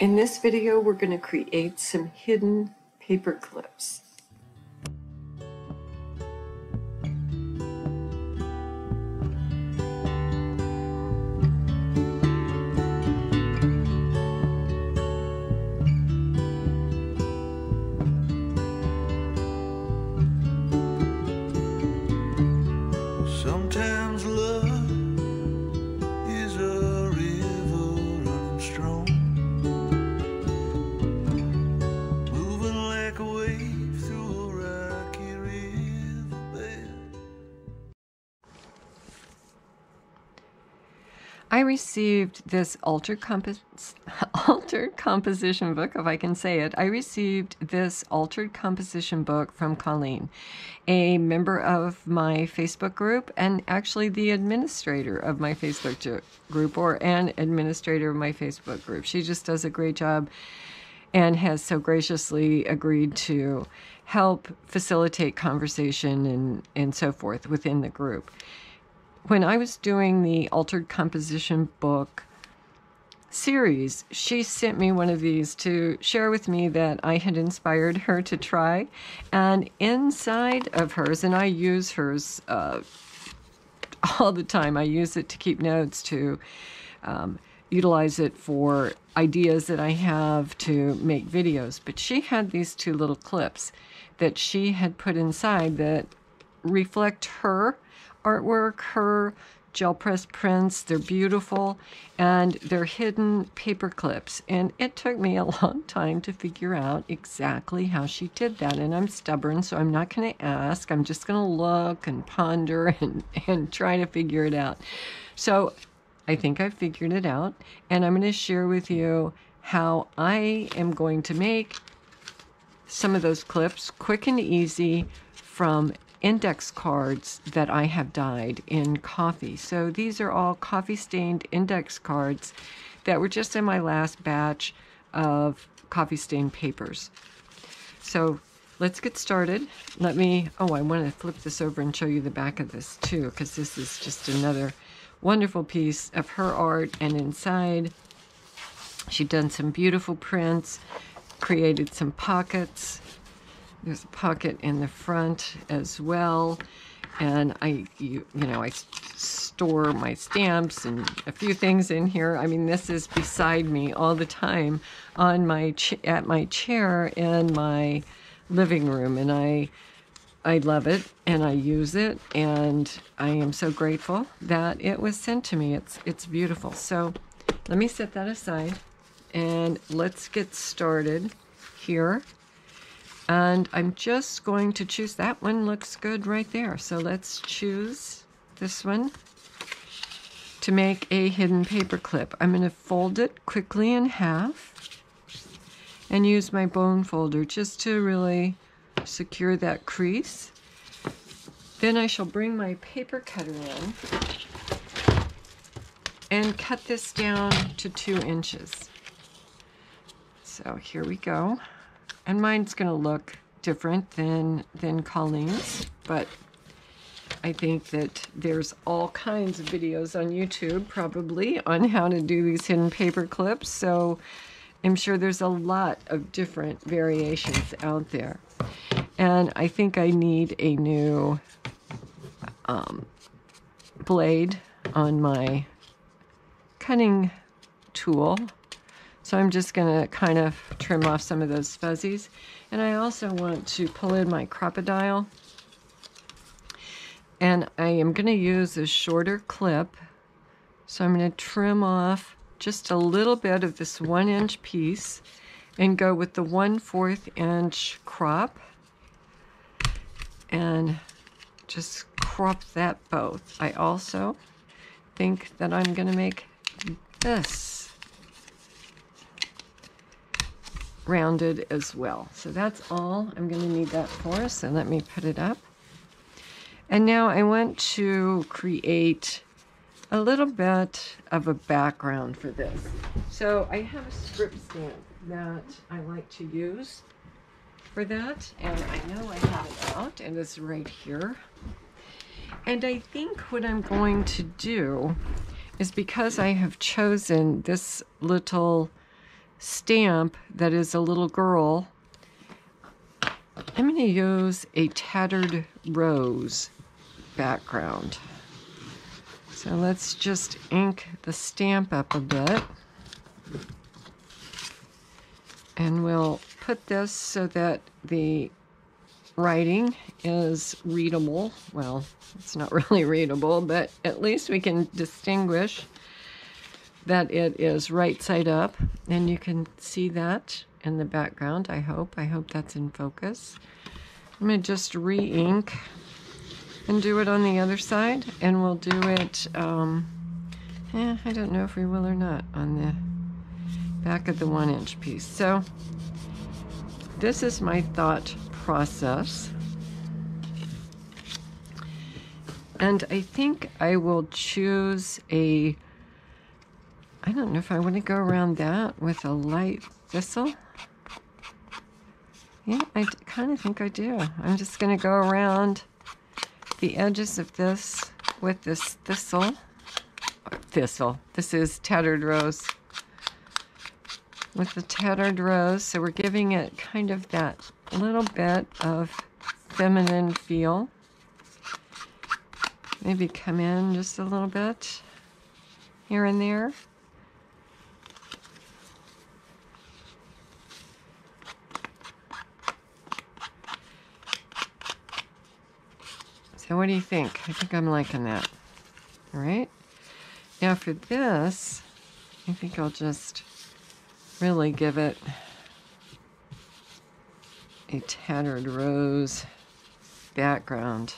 In this video, we're going to create some hidden paper clips. Sometimes love is a river running strong, moving like a wave through a rocky riverbed. I received this altered composition book, if I can say it. I received this altered composition book from Colleen, a member of my Facebook group, and actually the administrator of my Facebook group, or an administrator of my Facebook group. She just does a great job and has so graciously agreed to help facilitate conversation and so forth within the group. When I was doing the altered composition book series, she sent me one of these to share with me that I had inspired her to try. And inside of hers, and I use hers all the time, I use it to keep notes, to utilize it for ideas that I have to make videos. But she had these two little clips that she had put inside that reflect her artwork, her gel press prints. They're beautiful, and they're hidden paper clips. And it took me a long time to figure out exactly how she did that. And I'm stubborn, so I'm not going to ask. I'm just going to look and ponder and try to figure it out. So I think I figured it out, and I'm going to share with you how I am going to make some of those clips quick and easy from index cards that I have dyed in coffee. So these are all coffee stained index cards that were just in my last batch of coffee stained papers. So let's get started. Let me, oh, I want to flip this over and show you the back of this too, because this is just another wonderful piece of her art. And inside, she'd done some beautiful prints, created some pockets. There's a pocket in the front as well, and I store my stamps and a few things in here. I mean, this is beside me all the time on my at my chair in my living room, and I love it and I use it, and I am so grateful that it was sent to me. It's beautiful. So let me set that aside and let's get started here. And I'm just going to choose, that one looks good right there. So let's choose this one to make a hidden paper clip. I'm going to fold it quickly in half and use my bone folder just to really secure that crease. Then I shall bring my paper cutter in and cut this down to 2 inches. So here we go. And mine's going to look different than Colleen's, but I think that there's all kinds of videos on YouTube probably on how to do these hidden paper clips, so I'm sure there's a lot of different variations out there. And I think I need a new blade on my cutting tool. So I'm just going to kind of trim off some of those fuzzies. And I also want to pull in my crocodile. And I am going to use a shorter clip. So I'm going to trim off just a little bit of this 1-inch piece and go with the 1/4-inch crop. And just crop that both. I also think that I'm going to make this rounded as well. So that's all I'm going to need that for, so let me put it up. And now I want to create a little bit of a background for this. So I have a strip stamp that I like to use for that, and I know I have it out, and it's right here. And I think what I'm going to do is, because I have chosen this little stamp that is a little girl. I'm going to use a tattered rose background. So let's just ink the stamp up a bit. And we'll put this so that the writing is readable. Well, it's not really readable, but at least we can distinguish that it is right side up. And you can see that in the background, I hope. I hope that's in focus. I'm going to just re-ink and do it on the other side. And we'll do it, I don't know if we will or not, on the back of the 1-inch piece. So this is my thought process, and I think I will choose a, I don't know if I want to go around that with a light thistle. Yeah, I kind of think I do. I'm just going to go around the edges of this with this thistle. This is tattered rose. With the tattered rose, so we're giving it kind of that little bit of feminine feel. Maybe come in just a little bit here and there. So what do you think? I think I'm liking that. All right. Now for this, I think I'll just really give it a tattered rose background.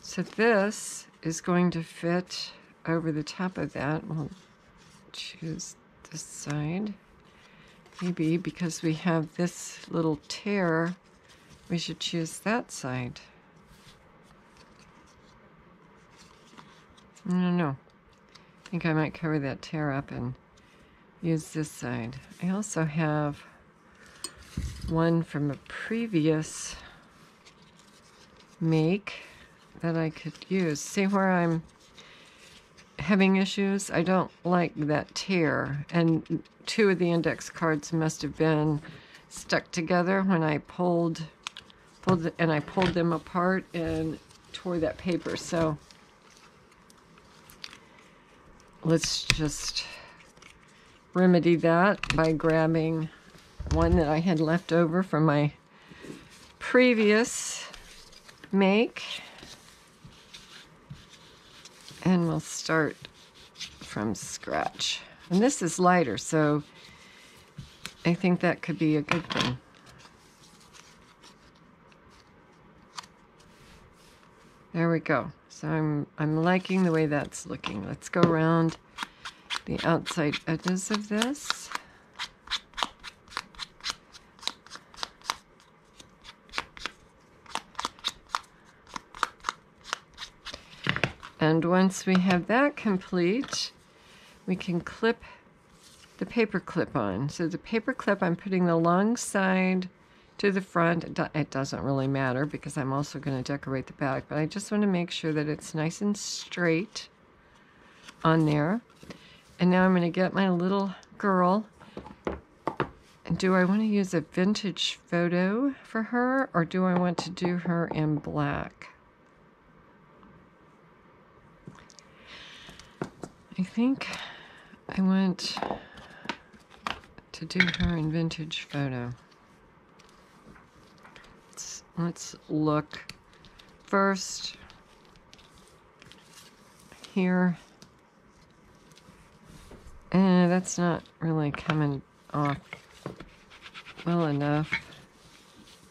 So this is going to fit over the top of that. We'll choose this side. Maybe because we have this little tear, we should choose that side. No. I think I might cover that tear up and use this side. I also have one from a previous make that I could use. See where I'm having issues? I don't like that tear, and two of the index cards must have been stuck together when I pulled them apart and tore that paper. So let's just remedy that by grabbing one that I had left over from my previous make. And we'll start from scratch. And this is lighter, so I think that could be a good thing. There we go. So I'm liking the way that's looking. Let's go around the outside edges of this. And once we have that complete, we can clip the paper clip on. So the paper clip, I'm putting the long side to the front. It doesn't really matter because I'm also going to decorate the back, but I just want to make sure that it's nice and straight on there. And now I'm going to get my little girl. And do I want to use a vintage photo for her, or do I want to do her in black? I think I want to do her in vintage photo. Let's look first here. And that's not really coming off well enough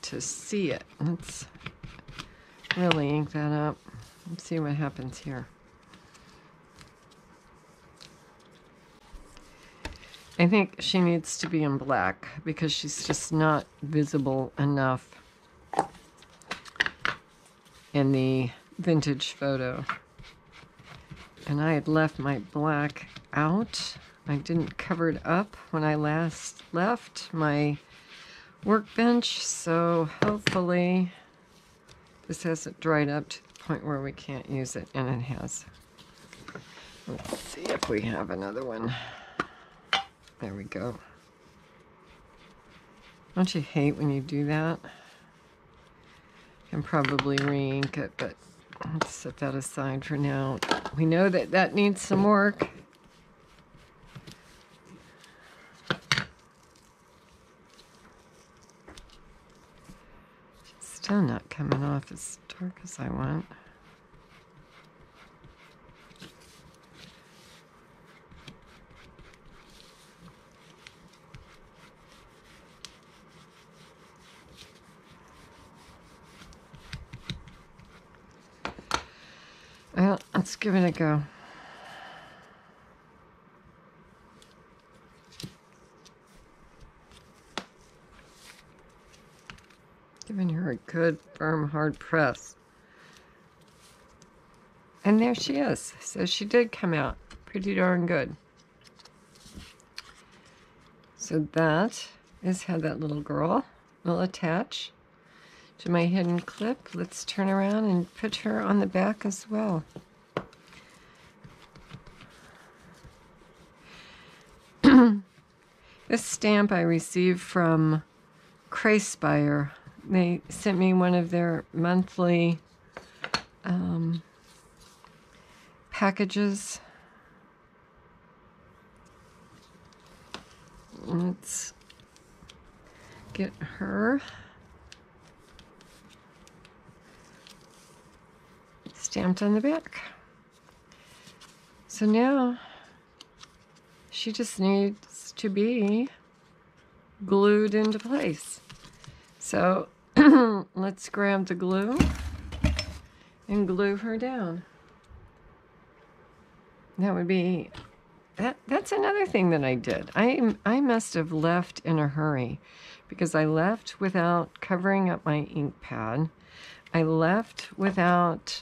to see it. Let's really ink that up. Let's see what happens here. I think she needs to be in black because she's just not visible enough in the vintage photo. And I had left my black out. I didn't cover it up when I last left my workbench, so hopefully this hasn't dried up to the point where we can't use it, and it has. Let's see if we have another one. There we go. Don't you hate when you do that? You can probably re-ink it, but let's set that aside for now. We know that that needs some work. It's still not coming off as dark as I want. Well, let's give it a go. Giving her a good, firm, hard press. And there she is. So she did come out pretty darn good. So that is how that little girl will attach to my hidden clip. Let's turn around and put her on the back as well. This stamp I received from Crayspire. They sent me one of their monthly packages. Let's get her stamped on the back. So now she just needs to be glued into place. So let's grab the glue and glue her down. That would be that. That's another thing that I did. I must have left in a hurry because I left without covering up my ink pad. I left without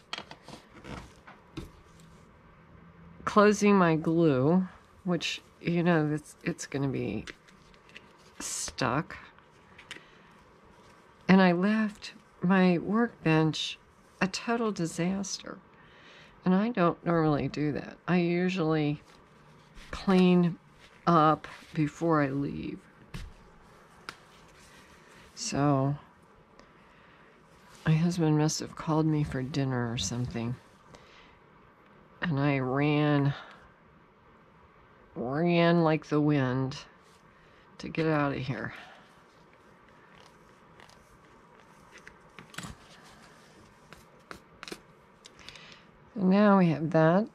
closing my glue, which, you know, it's going to be stuck. And I left my workbench a total disaster. And I don't normally do that. I usually clean up before I leave. So my husband must have called me for dinner or something. And I ran like the wind to get out of here. And now we have that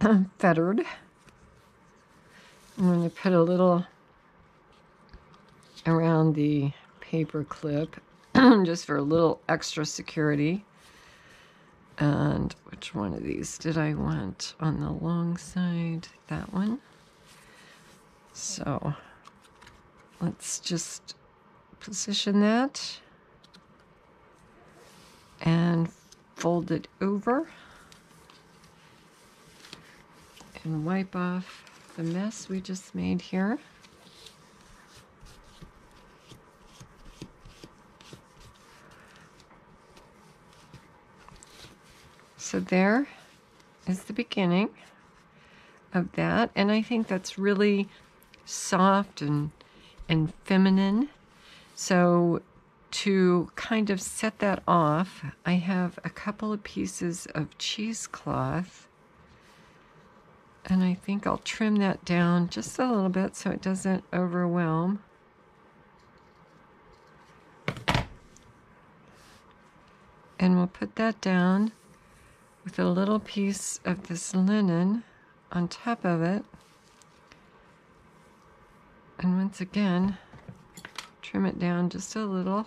unfettered. I'm going to put a little around the paper clip just for a little extra security. And which one of these did I want on the long side? That one. So let's just position that and fold it over and wipe off the mess we just made here. So there is the beginning of that, and I think that's really soft and feminine. So to kind of set that off, I have a couple of pieces of cheesecloth, and I think I'll trim that down just a little bit so it doesn't overwhelm. And we'll put that down with a little piece of this linen on top of it. And once again, trim it down just a little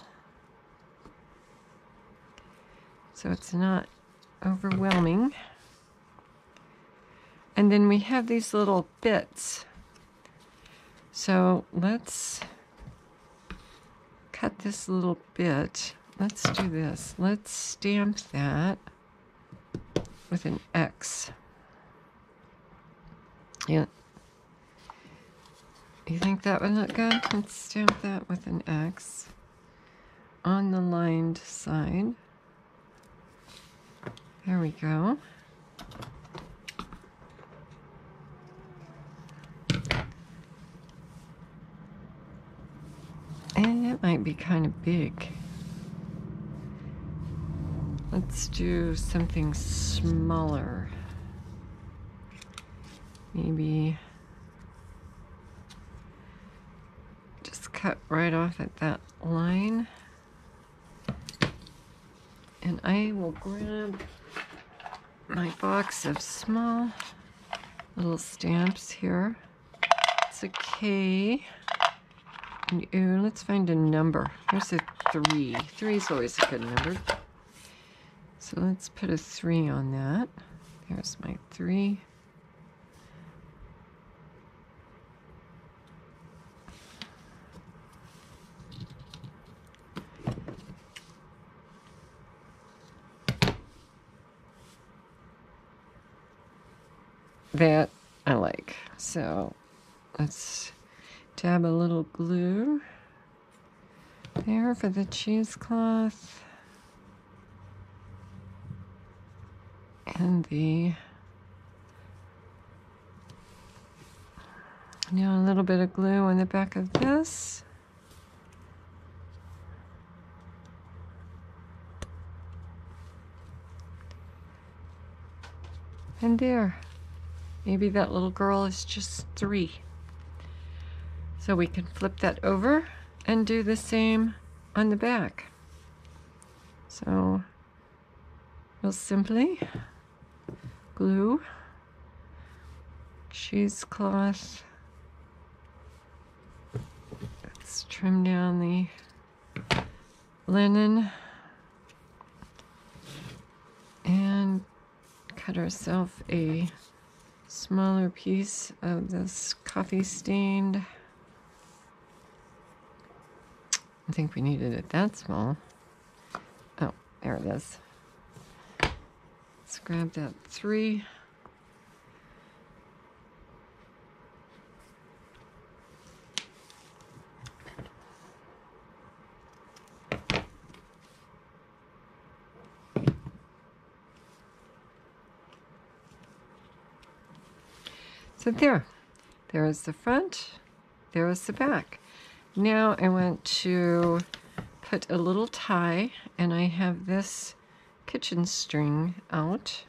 so it's not overwhelming. And then we have these little bits. So let's cut this little bit. Let's do this. Let's stamp that with an X. Yeah. You think that would look good? Let's stamp that with an X on the lined side. There we go. That might be kind of big. Let's do something smaller. Maybe just cut right off at that line. And I will grab my box of small little stamps here. It's a K. And ooh, let's find a number. Here's a 3. 3 is always a good number. So let's put a 3 on that. There's my 3. That I like. So let's dab a little glue there for the cheesecloth and the, now a little bit of glue on the back of this. And there. Maybe that little girl is just 3. So we can flip that over and do the same on the back. So we'll simply glue cheesecloth. Let's trim down the linen and cut ourselves a smaller piece of this coffee stained. I think we needed it that small. Oh, there it is. Let's grab that 3. So there is the front, there is the back. Now I want to put a little tie, and I have this kitchen string out.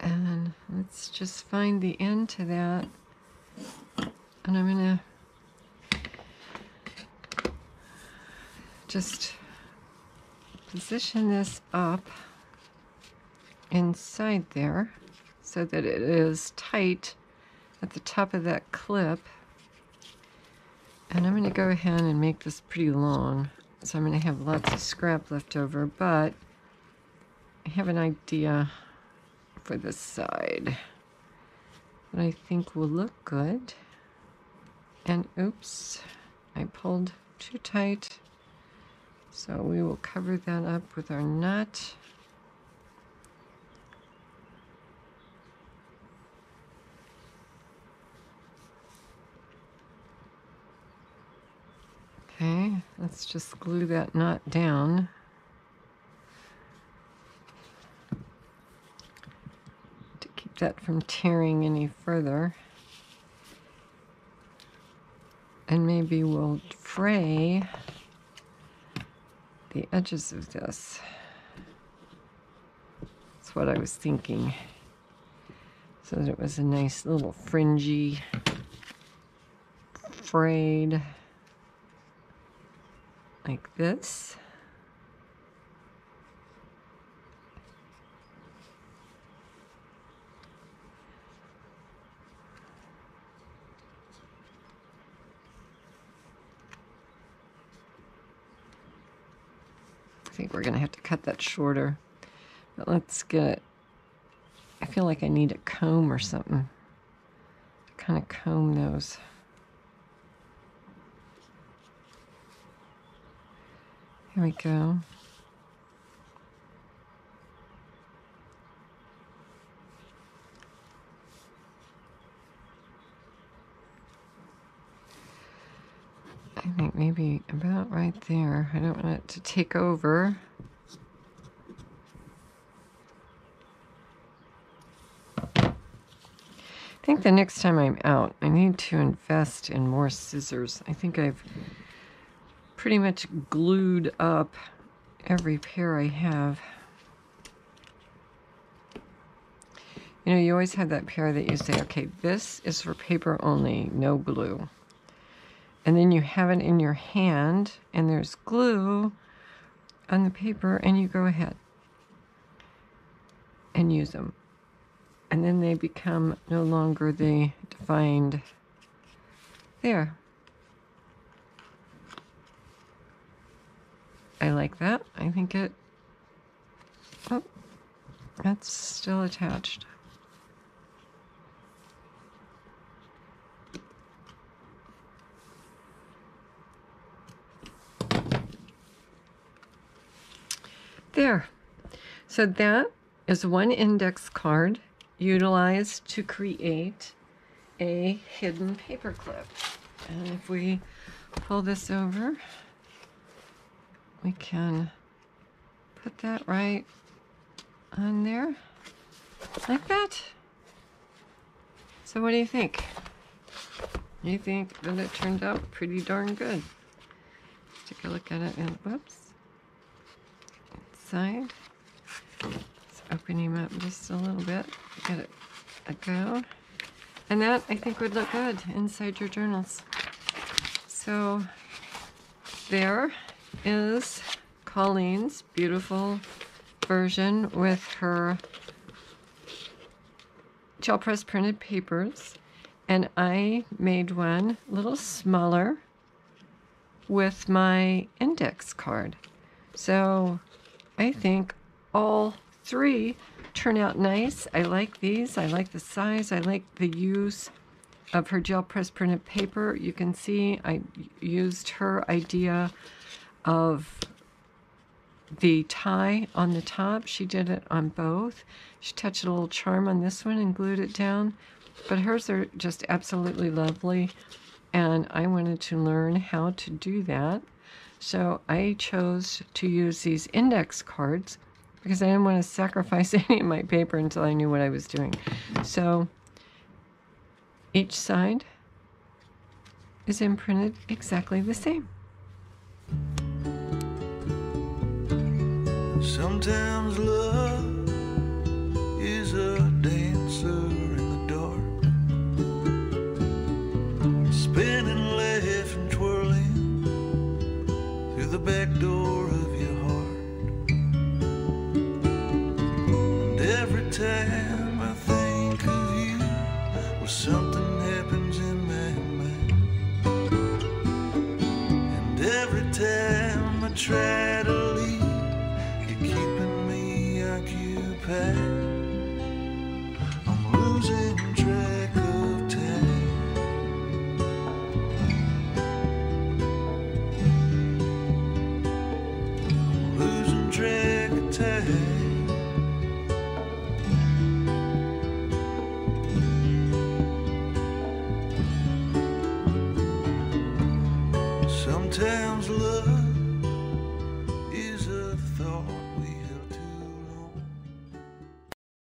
And let's just find the end to that. And I'm gonna just position this up inside there, so that it is tight at the top of that clip. And I'm going to go ahead and make this pretty long, so I'm going to have lots of scrap left over, but I have an idea for this side that I think will look good. And oops, I pulled too tight, so we will cover that up with our knot. Okay, let's just glue that knot down. To keep that from tearing any further. And maybe we'll fray the edges of this. That's what I was thinking. So that it was a nice little fringy frayed. Like this. I think we're going to have to cut that shorter, but let's get, I feel like I need a comb or something to kind of comb those. Here we go. I think maybe about right there. I don't want it to take over. I think the next time I'm out, I need to invest in more scissors. I think I've pretty much glued up every pair I have. You know, you always have that pair that you say, okay, this is for paper only, no glue. And then you have it in your hand, and there's glue on the paper, and you go ahead and use them. And then they become no longer the defined there. I like that. I think it, oh, that's still attached. There. So that is one index card utilized to create a hidden paper clip. And if we pull this over, we can put that right on there like that. So what do you think? You think that it turned out pretty darn good. Let's take a look at it and whoops. Inside. Let's open him up just a little bit. Get it a go. And that I think would look good inside your journals. So there is Colleen's beautiful version with her gel press printed papers, and I made one a little smaller with my index card. So I think all three turn out nice. I like these. I like the size. I like the use of her gel press printed paper. You can see I used her idea of the tie on the top. She did it on both. She touched a little charm on this one and glued it down. But hers are just absolutely lovely, and I wanted to learn how to do that. So I chose to use these index cards because I didn't want to sacrifice any of my paper until I knew what I was doing. So each side is imprinted exactly the same. Sometimes love is a dancer in the dark, spinning left and twirling through the back door of your heart. And every time I think of you, well, something happens in my mind. And every time I try to leave, I'm losing track of time. I'm losing track of time. Sometimes love